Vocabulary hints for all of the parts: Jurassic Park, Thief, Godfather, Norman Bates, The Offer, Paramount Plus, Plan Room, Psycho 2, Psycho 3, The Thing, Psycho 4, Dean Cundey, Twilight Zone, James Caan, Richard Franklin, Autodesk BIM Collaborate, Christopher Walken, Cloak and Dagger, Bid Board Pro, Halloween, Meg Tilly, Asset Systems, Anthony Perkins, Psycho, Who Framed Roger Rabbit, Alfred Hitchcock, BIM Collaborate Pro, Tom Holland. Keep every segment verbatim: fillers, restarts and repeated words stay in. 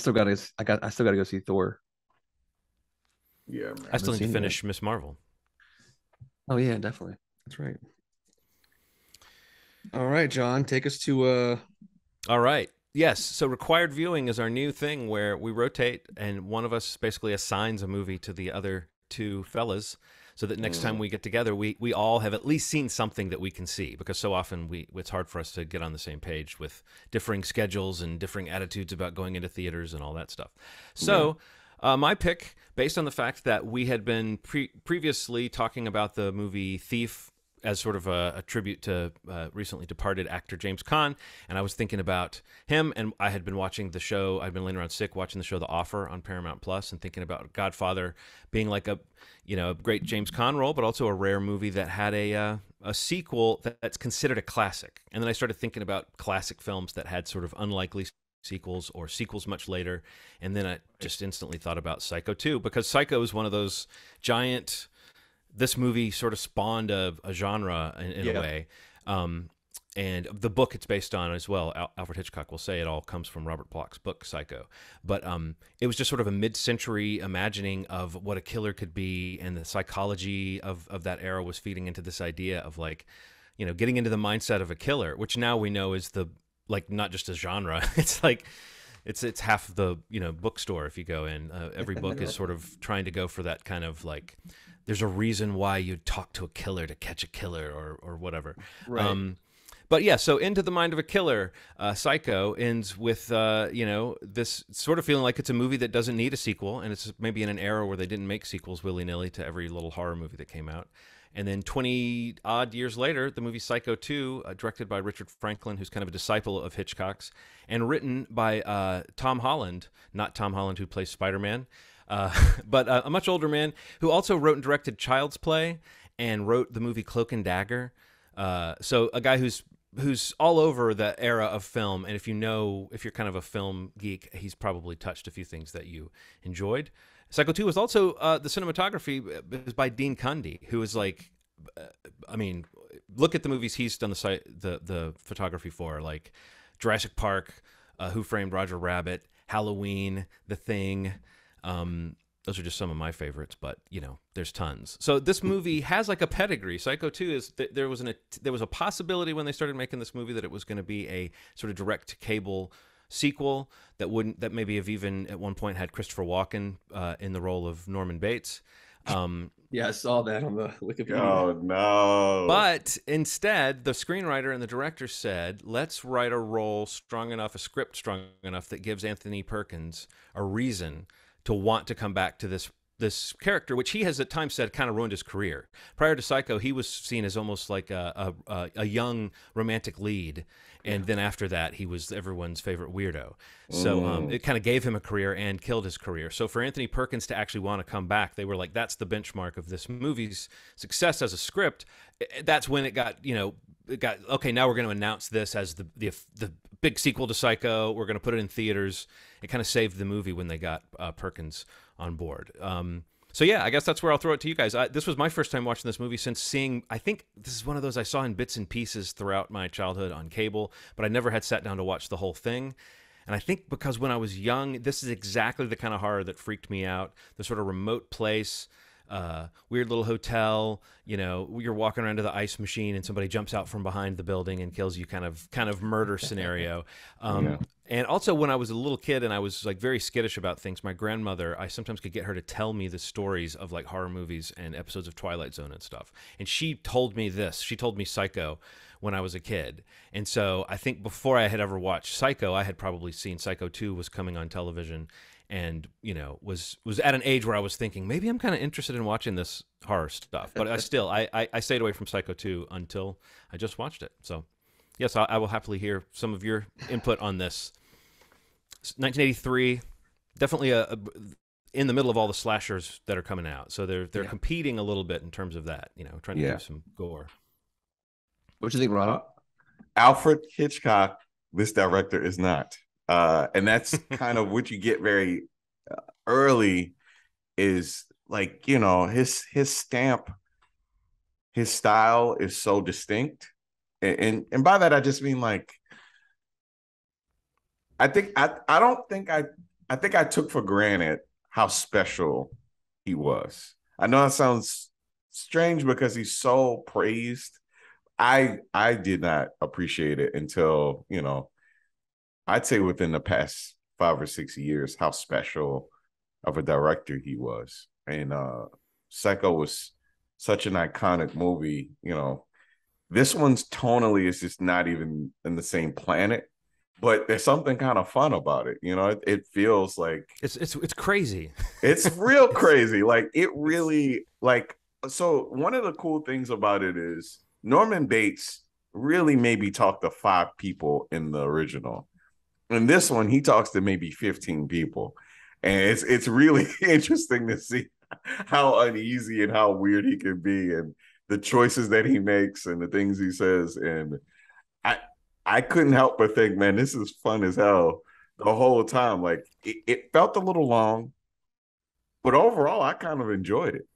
still gotta I got I still gotta go see Thor. Yeah, man. I still need to finish Miz Marvel. Oh yeah, definitely. That's right. All right, John, take us to uh all right. Yes, so required viewing is our new thing where we rotate and one of us basically assigns a movie to the other two fellas so that next time we get together, we, we all have at least seen something that we can see, because so often we it's hard for us to get on the same page with differing schedules and differing attitudes about going into theaters and all that stuff. So yeah. uh, my pick, based on the fact that we had been pre previously talking about the movie Thief as sort of a, a tribute to uh, recently departed actor James Caan, and I was thinking about him, and I had been watching the show, I'd been laying around sick watching the show The Offer on Paramount Plus, and thinking about Godfather being like a, you know, a great James Caan role, but also a rare movie that had a, uh, a sequel that, that's considered a classic. And then I started thinking about classic films that had sort of unlikely sequels or sequels much later, and then I just instantly thought about Psycho two, because Psycho is one of those giant... This movie sort of spawned a, a genre in, in yeah. a way. Um, and the book it's based on as well, Al Alfred Hitchcock will say it all comes from Robert Bloch's book, Psycho. But um, it was just sort of a mid-century imagining of what a killer could be, and the psychology of, of that era was feeding into this idea of, like, you know, getting into the mindset of a killer, which now we know is the, like, not just a genre. It's like... It's it's half the you know bookstore if you go in. Uh, every book is sort of trying to go for that kind of, like, there's a reason why you'd talk to a killer to catch a killer or or whatever. Right. Um, but yeah, so Into the Mind of a Killer, uh, Psycho ends with uh, you know this sort of feeling like it's a movie that doesn't need a sequel, and it's maybe in an era where they didn't make sequels willy nilly to every little horror movie that came out. And then twenty odd years later, the movie Psycho two, uh, directed by Richard Franklin, who's kind of a disciple of Hitchcock's, and written by uh, Tom Holland, not Tom Holland who plays Spider-Man, uh, but uh, a much older man who also wrote and directed Child's Play and wrote the movie Cloak and Dagger. Uh, so a guy who's who's all over the era of film, and if you know, if you're kind of a film geek, he's probably touched a few things that you enjoyed. Psycho two was also, uh, the cinematography is by Dean Cundey, who is like, uh, I mean, look at the movies he's done the the, the photography for, like Jurassic Park, uh, Who Framed Roger Rabbit, Halloween, The Thing. Um, those are just some of my favorites, but, you know, there's tons. So this movie has like a pedigree. Psycho two is, th there was an, a, there was a possibility when they started making this movie that it was going to be a sort of direct cable sequel that wouldn't that maybe have even at one point had Christopher Walken uh, in the role of Norman Bates. Um, yeah, I saw that on the Wikipedia. Oh no! But instead, the screenwriter and the director said, "Let's write a role strong enough, a script strong enough that gives Anthony Perkins a reason to want to come back to this." This character, which he has at times said kind of ruined his career. Prior to Psycho, he was seen as almost like a, a, a young romantic lead. And yeah. then after that, he was everyone's favorite weirdo. So mm. um, it kind of gave him a career and killed his career. So for Anthony Perkins to actually want to come back, they were like, that's the benchmark of this movie's success as a script. That's when it got, you know, it got, okay, now we're going to announce this as the, the, the big sequel to Psycho. We're going to put it in theaters. It kind of saved the movie when they got uh, Perkins on board. Um, so yeah, I guess that's where I'll throw it to you guys. I, this was my first time watching this movie since seeing, I think this is one of those I saw in bits and pieces throughout my childhood on cable, but I never had sat down to watch the whole thing. And I think because when I was young, this is exactly the kind of horror that freaked me out. The sort of remote place, uh, weird little hotel, you know, you're walking around to the ice machine and somebody jumps out from behind the building and kills you, kind of, kind of murder scenario. Um, yeah. And also when I was a little kid and I was like very skittish about things, my grandmother, I sometimes could get her to tell me the stories of like horror movies and episodes of Twilight Zone and stuff. And she told me this, she told me Psycho when I was a kid. And so I think before I had ever watched Psycho, I had probably seen Psycho two was coming on television, and, you know, was, was at an age where I was thinking, maybe I'm kind of interested in watching this horror stuff. But I still, I, I, I stayed away from Psycho two until I just watched it. So yes, I, I will happily hear some of your input on this. nineteen eighty-three, definitely a, a in the middle of all the slashers that are coming out, so they're they're yeah. competing a little bit in terms of that, you know, trying to yeah. do some gore. What do you think, Ron? Uh, Alfred Hitchcock, this director is not, uh, and that's kind of what you get very early, is like, you know, his his stamp, his style is so distinct, and and, and by that I just mean like. I think I I don't think I I think I took for granted how special he was. I know it sounds strange because he's so praised. I I did not appreciate it until, you know, I'd say within the past five or six years, how special of a director he was. And uh, Psycho was such an iconic movie, you know. This one's tonally is just not even in the same planet, but there's something kind of fun about it. You know, it, it feels like it's it's it's crazy. It's real crazy. Like it really like so one of the cool things about it is Norman Bates really maybe talked to five people in the original. In this one, he talks to maybe fifteen people. And it's it's really interesting to see how uneasy and how weird he can be and the choices that he makes and the things he says. And I I couldn't help but think, man, this is fun as hell the whole time. Like it, it felt a little long, but overall I kind of enjoyed it.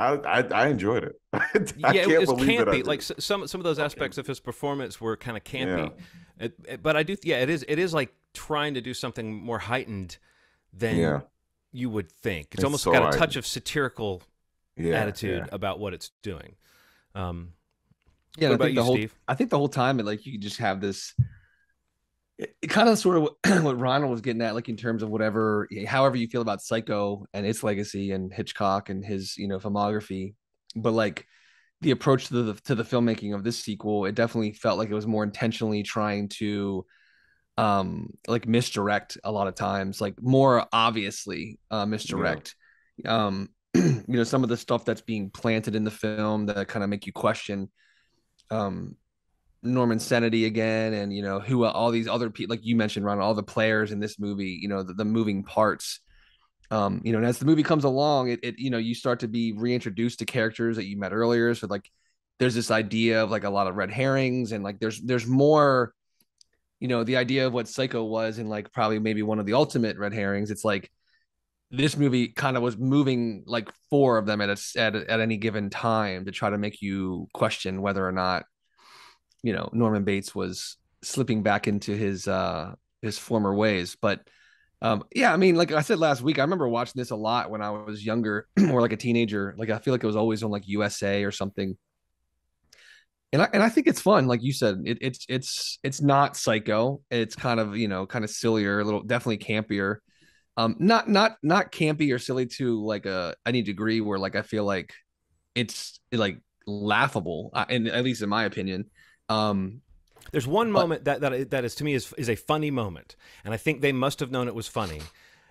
I I, I enjoyed it. I yeah, can't it was believe campy. It like some some of those aspects of his performance were kind of campy. Yeah. It, it, but I do yeah, it is it is like trying to do something more heightened than yeah. you would think. It's, it's almost so got a heightened. touch of satirical yeah, attitude yeah. about what it's doing. Um Yeah, what about I think you, the whole, Steve? I think the whole time, it, like you just have this, it, it kind of sort of what, what Ronald was getting at, like in terms of whatever, however you feel about Psycho and its legacy and Hitchcock and his, you know, filmography, but like the approach to the to the filmmaking of this sequel, it definitely felt like it was more intentionally trying to, um, like misdirect a lot of times, like more obviously uh, misdirect, yeah. um, you know, some of the stuff that's being planted in the film that kind of make you question. Um, Norman's sanity again, and you know who uh, all these other people, like you mentioned, Ron, all the players in this movie, you know the, the moving parts, um, you know, and as the movie comes along, it, it you know you start to be reintroduced to characters that you met earlier. So like, there's this idea of like a lot of red herrings, and like there's there's more, you know, the idea of what Psycho was, and like probably maybe one of the ultimate red herrings. It's like this movie kind of was moving like four of them at a, at at any given time to try to make you question whether or not, you know, Norman Bates was slipping back into his uh, his former ways. But um, yeah, I mean, like I said last week, I remember watching this a lot when I was younger or like a teenager. Like I feel like it was always on like U S A or something. And I and I think it's fun, like you said. It, it's it's it's not Psycho. It's kind of you know kind of sillier, a little definitely campier. Um, not not not campy or silly to like a any degree where like I feel like it's like laughable, uh, and at least in my opinion. Um, There's one but, moment that that that is to me is is a funny moment, and I think they must have known it was funny,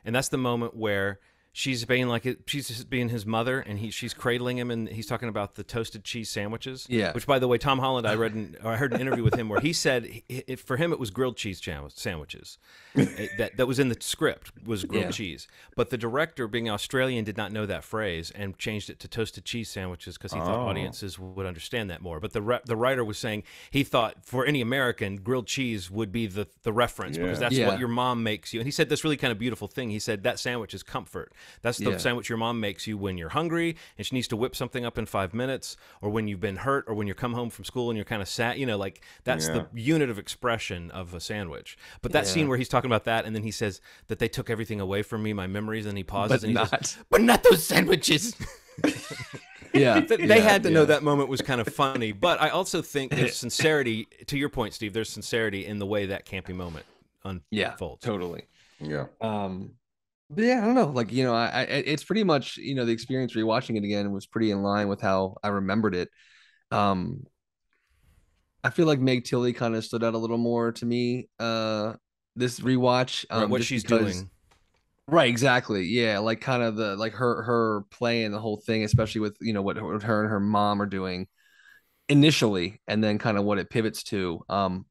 and that's the moment where she's being like she's being his mother, and he she's cradling him, and he's talking about the toasted cheese sandwiches. Yeah, which by the way, Tom Holland, I read an, or I heard an interview with him where he said he, it, for him it was grilled cheese sandwiches. it, that that was in the script was grilled yeah. cheese, but the director, being Australian, did not know that phrase and changed it to toasted cheese sandwiches because he oh. thought audiences would understand that more. But the the writer was saying he thought for any American, grilled cheese would be the the reference yeah. because that's yeah. what your mom makes you. And he said this really kind of beautiful thing. He said that sandwich is comfort. That's the yeah. sandwich your mom makes you when you're hungry and she needs to whip something up in five minutes or when you've been hurt or when you come home from school and you're kind of sad. You know, like that's yeah. the unit of expression of a sandwich. But that yeah. scene where he's talking about that and then he says that they took everything away from me, my memories, and he pauses but and he not. says, but not those sandwiches. yeah. They yeah, had to yeah. know that moment was kind of funny. But I also think there's sincerity, to your point, Steve, there's sincerity in the way that campy moment unfolds. Yeah, totally. Yeah. Um, But yeah, I don't know. Like, you know, I, I it's pretty much, you know, the experience rewatching it again was pretty in line with how I remembered it. Um, I feel like Meg Tilly kind of stood out a little more to me uh, this rewatch. Um, right, what she's because, doing. Right, exactly. Yeah, like kind of the like her her play and the whole thing, especially with, you know, what her and her mom are doing initially and then kind of what it pivots to. Um,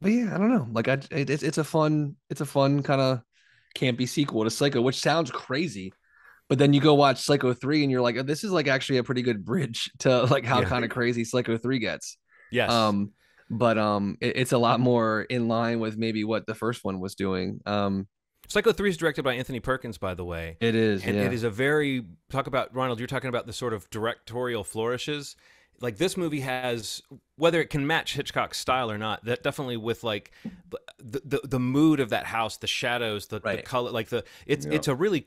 but yeah, I don't know. Like, I it, it's a fun it's a fun kind of. Can't be sequel to Psycho, which sounds crazy, but then you go watch Psycho three and you're like, oh, this is like actually a pretty good bridge to like how yeah. kind of crazy Psycho three gets. Yes. Um, but um, it, it's a lot more in line with maybe what the first one was doing. Um, Psycho three is directed by Anthony Perkins, by the way. It is. And yeah. it is a very, talk about, Ronald, you're talking about the sort of directorial flourishes. like this movie has, whether it can match Hitchcock's style or not, that definitely with like the the, the mood of that house, the shadows, the, right. the color, like the it's yeah. it's a really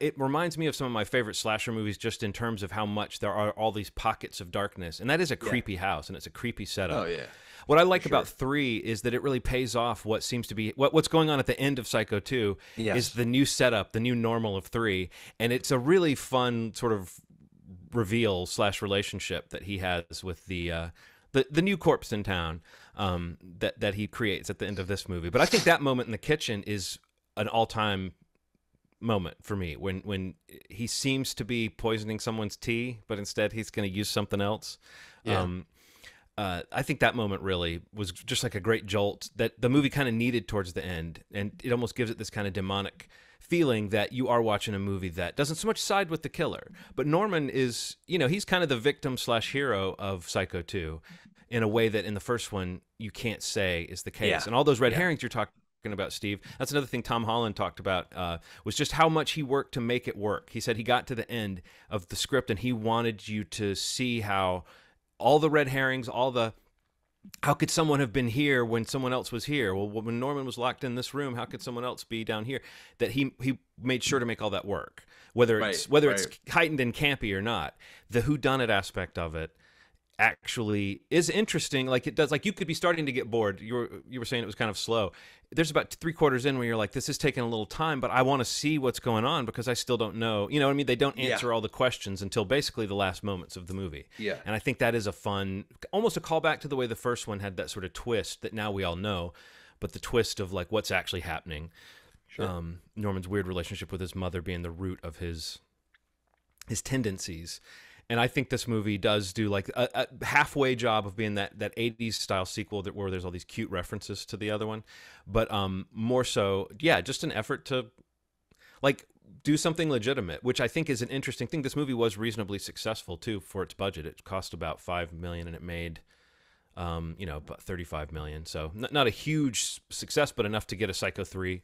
it reminds me of some of my favorite slasher movies just in terms of how much there are all these pockets of darkness, and that is a creepy yeah. house, and it's a creepy setup. Oh yeah. What I like sure. about three is that it really pays off what seems to be what, what's going on at the end of Psycho two yes. is the new setup, the new normal of three, and it's a really fun sort of reveal slash relationship that he has with the uh, the the new corpse in town um, that that he creates at the end of this movie. But I think that moment in the kitchen is an all time moment for me when when he seems to be poisoning someone's tea, but instead he's going to use something else. Yeah. Um, Uh, I think that moment really was just like a great jolt that the movie kind of needed towards the end. And it almost gives it this kind of demonic feeling that you are watching a movie that doesn't so much side with the killer. But Norman is, you know, he's kind of the victim slash hero of Psycho two in a way that in the first one you can't say is the case. Yeah. And all those red yeah. herrings you're talking about, Steve, that's another thing Tom Holland talked about, uh, was just how much he worked to make it work. He said he got to the end of the script and he wanted you to see how... all the red herrings, all the, how could someone have been here when someone else was here? Well, when Norman was locked in this room, how could someone else be down here? That he he made sure to make all that work, whether right, it's whether right. it's heightened and campy or not. The whodunit aspect of it actually is interesting. Like it does, like you could be starting to get bored. You were you were saying it was kind of slow. There's about three quarters in where you're like, this is taking a little time, but I want to see what's going on because I still don't know. You know what I mean? They don't answer yeah. all the questions until basically the last moments of the movie. Yeah. And I think that is a fun, almost a callback to the way the first one had that sort of twist that now we all know, but the twist of like what's actually happening. Sure. Um, Norman's weird relationship with his mother being the root of his his tendencies. And I think this movie does do like a, a halfway job of being that that eighties style sequel that where there's all these cute references to the other one, but um, more so, yeah, just an effort to like do something legitimate, which I think is an interesting thing. This movie was reasonably successful too for its budget. It cost about five million, and it made um, you know about thirty-five million. So not, not a huge success, but enough to get a Psycho three.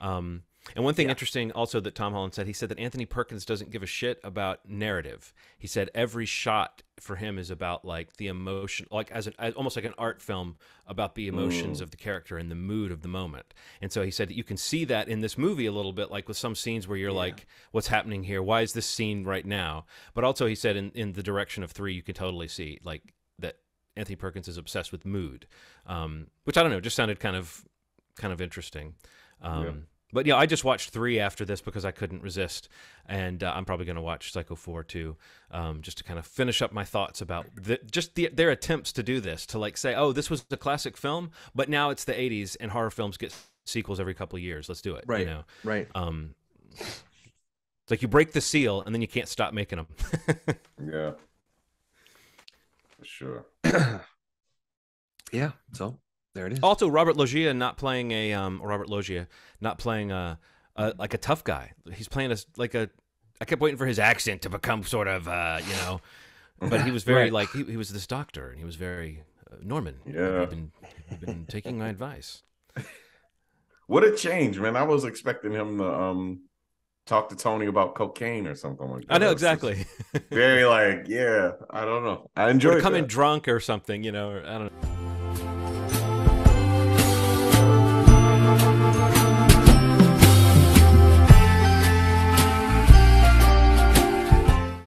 Um, And one thing yeah. interesting also that Tom Holland said, he said that Anthony Perkins doesn't give a shit about narrative. He said every shot for him is about like the emotion, like as, an, as almost like an art film about the emotions mm. of the character and the mood of the moment. And so he said that you can see that in this movie a little bit, like with some scenes where you're yeah. like, what's happening here? Why is this scene right now? But also he said in, in the direction of three, you can totally see like that Anthony Perkins is obsessed with mood, um, which I don't know, just sounded kind of, kind of interesting. Um, yeah. But yeah, I just watched three after this because I couldn't resist, and uh, I'm probably going to watch Psycho four too, um, just to kind of finish up my thoughts about the, just the, their attempts to do this, to like say, oh, this was a classic film, but now it's the eighties, and horror films get sequels every couple of years. Let's do it. Right. You know? Right. Um, it's like you break the seal, and then you can't stop making them. yeah. For sure. yeah. So. There it is. Also, Robert Loggia not playing a um, Robert Loggia not playing a, a like a tough guy. He's playing a like a. I kept waiting for his accent to become sort of uh, you know, but he was very right. like he, he was this doctor and he was very uh, Norman. Yeah, you've been, you've been taking my advice. What a change, man! I was expecting him to um talk to Tony about cocaine or something like that. I know exactly. Very like yeah, I don't know. I enjoyed it. Come in drunk or something, you know. Or, I don't know.